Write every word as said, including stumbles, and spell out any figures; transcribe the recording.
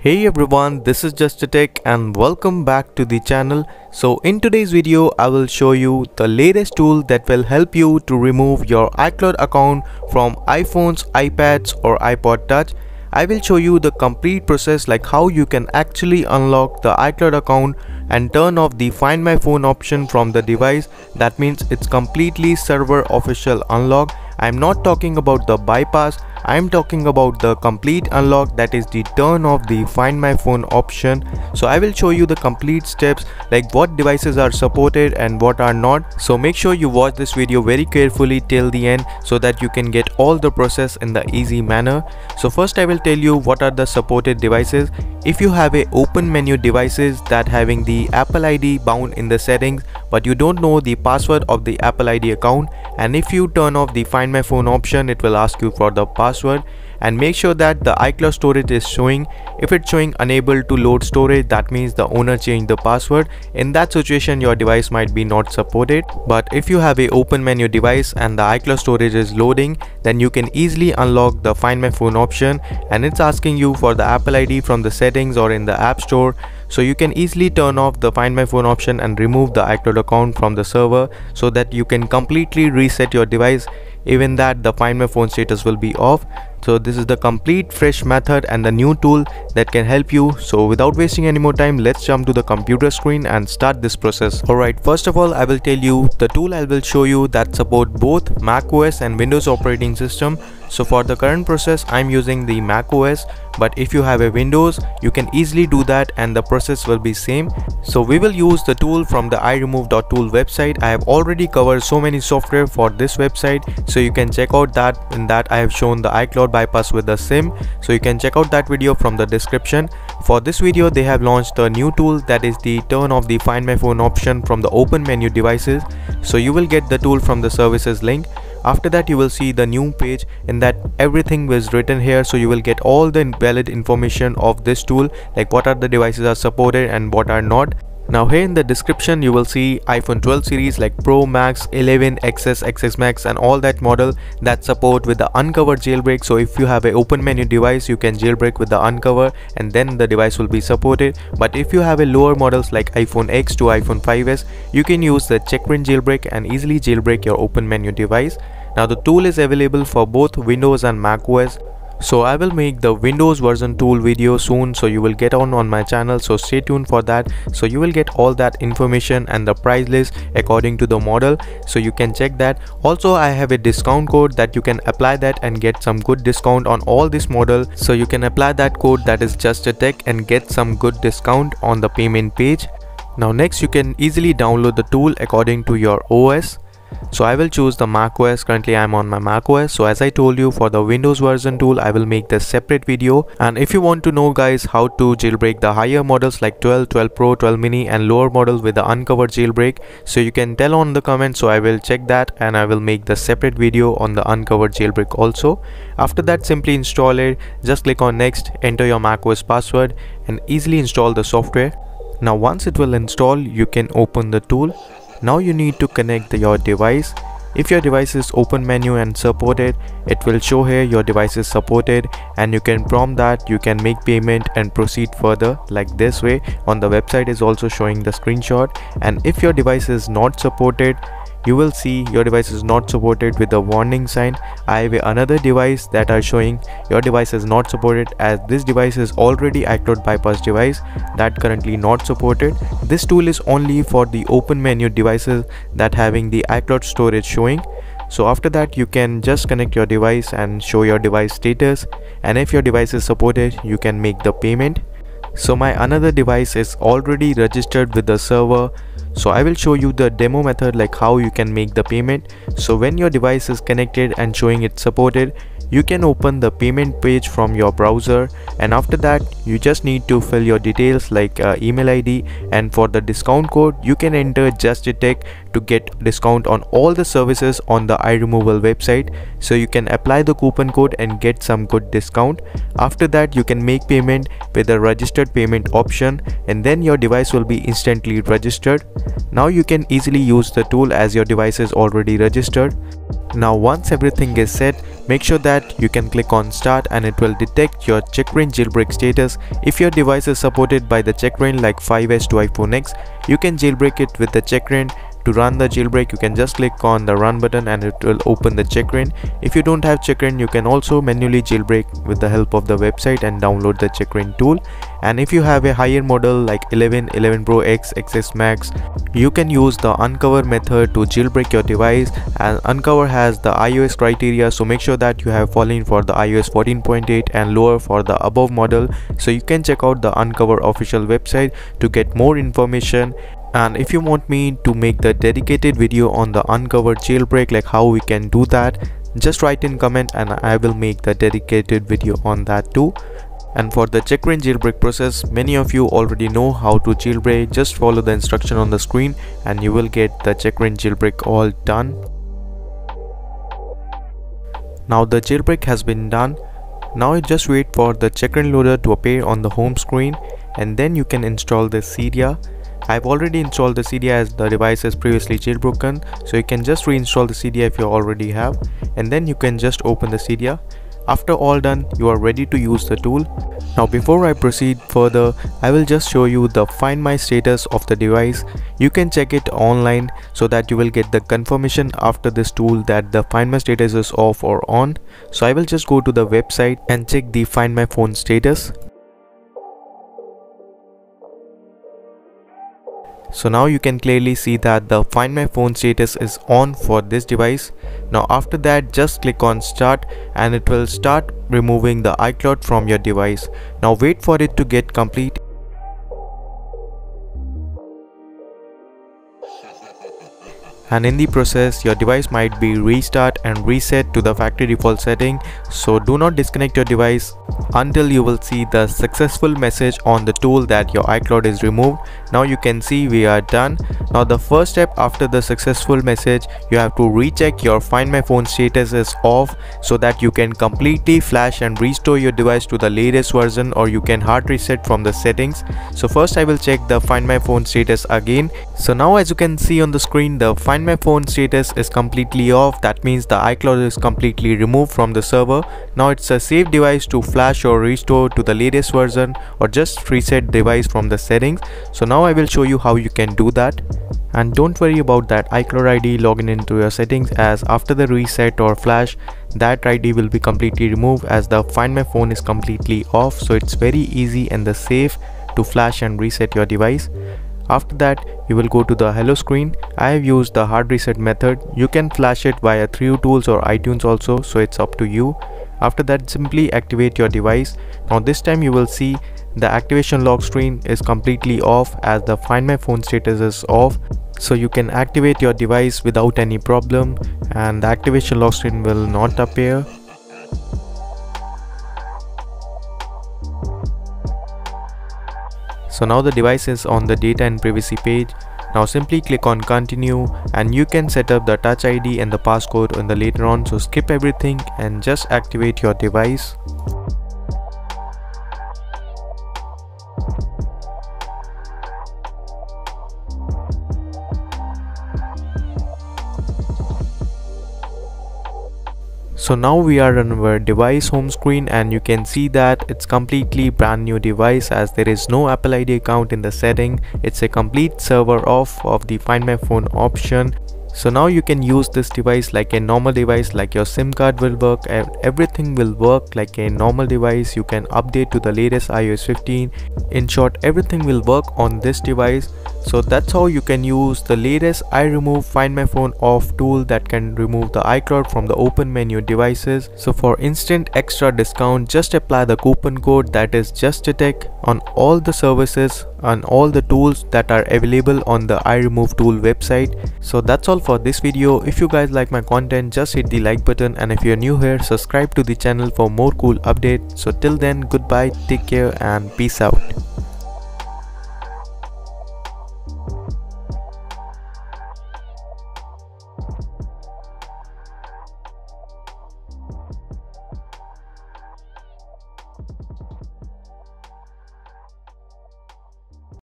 Hey everyone, this is Just a Tech and welcome back to the channel. So in today's video I will show you the latest tool that will help you to remove your iCloud account from iPhones, iPads or iPod Touch. I will show you the complete process, like how you can actually unlock the iCloud account and turn off the Find My Phone option from the device. That means it's completely server official unlock. I'm not talking about the bypass, I'm talking about the complete unlock, that is the turn off the Find My Phone option. So I will show you the complete steps, like what devices are supported and what are not. So make sure you watch this video very carefully till the end so that you can get all the process in the easy manner. So first I will tell you what are the supported devices. If you have a open menu devices that having the Apple I D bound in the settings but you don't know the password of the Apple I D account, and if you turn off the Find My Phone option it will ask you for the password, and make sure that the iCloud storage is showing. If it's showing unable to load storage, that means the owner changed the password. In that situation your device might be not supported. But if you have a open menu device and the iCloud storage is loading, then you can easily unlock the Find My Phone option, and it's asking you for the Apple I D from the settings or in the App Store. So you can easily turn off the Find My Phone option and remove the iCloud account from the server so that you can completely reset your device. Even that the Find My Phone status will be off. So this is the complete fresh method and the new tool that can help you. So without wasting any more time, let's jump to the computer screen and start this process. Alright, first of all I will tell you the tool I will show you that support both macOS and Windows operating system. So for the current process I'm using the macOS, but if you have a Windows you can easily do that and the process will be same. So we will use the tool from the iRemove.tool website. I have already covered so many software for this website, so you can check out that. In that I have shown the iCloud bypass with the SIM, so you can check out that video from the description. For this video they have launched a new tool, that is the turn off the Find My Phone option from the open menu devices. So you will get the tool from the services link. After that you will see the new page, in that everything was written here, so you will get all the valid information of this tool, like what are the devices are supported and what are not. Now here in the description you will see iPhone twelve series like Pro, Max, eleven, X S, X S Max and all that model that support with the Uncover jailbreak. So if you have an open menu device you can jailbreak with the Uncover and then the device will be supported. But if you have a lower models like iPhone ten to iPhone five S, you can use the Checkra one jailbreak and easily jailbreak your open menu device. Now the tool is available for both Windows and macOS. So I will make the Windows version tool video soon, so you will get on on my channel, so stay tuned for that. So you will get all that information and the price list according to the model, so you can check that. Also I have a discount code that you can apply that and get some good discount on all this model. So you can apply that code, that is Just a Tech, and get some good discount on the payment page. Now next you can easily download the tool according to your O S. So I will choose the macOS. Currently I am on my macOS. So as I told you, for the Windows version tool I will make the separate video. And if you want to know guys how to jailbreak the higher models like twelve, twelve Pro, twelve mini and lower models with the Uncover jailbreak, so you can tell on the comments. So I will check that and I will make the separate video on the Uncover jailbreak also. After that simply install it, just click on next, enter your macOS password and easily install the software. Now once it will install you can open the tool. Now you need to connect the, your device. If your device is open menu and supported, it will show here your device is supported, and you can prompt that you can make payment and proceed further like this way. On the website is also showing the screenshot. And if your device is not supported, you will see your device is not supported with the warning sign. I have another device that are showing your device is not supported, as this device is already iCloud bypass device that currently not supported. This tool is only for the open menu devices that having the iCloud storage showing. So after that you can just connect your device and show your device status, and if your device is supported you can make the payment. So my another device is already registered with the server, so I will show you the demo method, like how you can make the payment. So when your device is connected and showing it's supported, you can open the payment page from your browser, and after that you just need to fill your details like uh, email I D, and for the discount code you can enter Just a Tech to get discount on all the services on the iRemoval website. So you can apply the coupon code and get some good discount. After that you can make payment with the registered payment option, and then your device will be instantly registered. Now you can easily use the tool as your device is already registered. Now once everything is set, Make sure that you can click on Start and it will detect your Checkra one jailbreak status. If your device is supported by the Checkra one like five S to iPhone ten, you can jailbreak it with the Checkra one. To run the jailbreak, you can just click on the Run button and it will open the Checkra one. If you don't have Checkra one, you can also manually jailbreak with the help of the website and download the Checkra one tool. And if you have a higher model like eleven, eleven Pro X, X S Max, you can use the Uncover method to jailbreak your device. And Uncover has the iOS criteria, so make sure that you have fallen for the iOS fourteen point eight and lower for the above model. So you can check out the Uncover official website to get more information. And if you want me to make the dedicated video on the Uncover jailbreak, like how we can do that, just write in comment and I will make the dedicated video on that too. And for the Checkra one jailbreak process, many of you already know how to jailbreak. Just follow the instruction on the screen and you will get the Checkra one jailbreak all done. Now the jailbreak has been done. Now just wait for the Checkra one loader to appear on the home screen, and then you can install the Cydia. I've already installed the Cydia as the device is previously jailbroken, so you can just reinstall the Cydia if you already have, and then you can just open the Cydia. After all done, you are ready to use the tool. Now before I proceed further, I will just show you the Find My status of the device. You can check it online so that you will get the confirmation after this tool that the Find My status is off or on. So I will just go to the website and check the Find My phone status. So now you can clearly see that the Find My phone status is on for this device. Now after that, just click on Start and it will start removing the iCloud from your device. Now wait for it to get complete. And in the process, your device might be restart and reset to the factory default setting. So do not disconnect your device until you will see the successful message on the tool that your iCloud is removed. Now you can see we are done. Now the first step after the successful message, you have to recheck your Find My phone status is off so that you can completely flash and restore your device to the latest version, or you can hard reset from the settings. So first I will check the Find My phone status again. So now as you can see on the screen, the Find My phone status is completely off. That means the iCloud is completely removed from the server. Now it's a safe device to flash or restore to the latest version, or just reset device from the settings. So now I will show you how you can do that. And don't worry about that iCloud I D login into your settings, as after the reset or flash, that I D will be completely removed as the Find My phone is completely off. So it's very easy and the safe to flash and reset your device. After that, you will go to the hello screen. I have used the hard reset method. You can flash it via three U tools or iTunes also, so it's up to you. After that, simply activate your device. Now this time you will see the activation lock screen is completely off as the Find My phone status is off. So you can activate your device without any problem and the activation lock screen will not appear. So now the device is on the data and privacy page. Now simply click on continue and you can set up the touch I D and the passcode on the later on. So skip everything and just activate your device. So now we are on our device home screen and you can see that it's completely brand new device, as there is no Apple I D account in the setting. It's a complete server off of the Find My phone option. So now you can use this device like a normal device, like your SIM card will work and everything will work like a normal device. You can update to the latest iOS fifteen. In short, everything will work on this device. So that's how you can use the latest iRemove Find My phone off tool that can remove the iCloud from the open menu devices. So for instant extra discount, just apply the coupon code that is JustATech on all the services and all the tools that are available on the iRemove tool website. So that's all for this video. If you guys like my content, just hit the like button, and if you're new here, subscribe to the channel for more cool updates. So till then, goodbye, take care and peace out.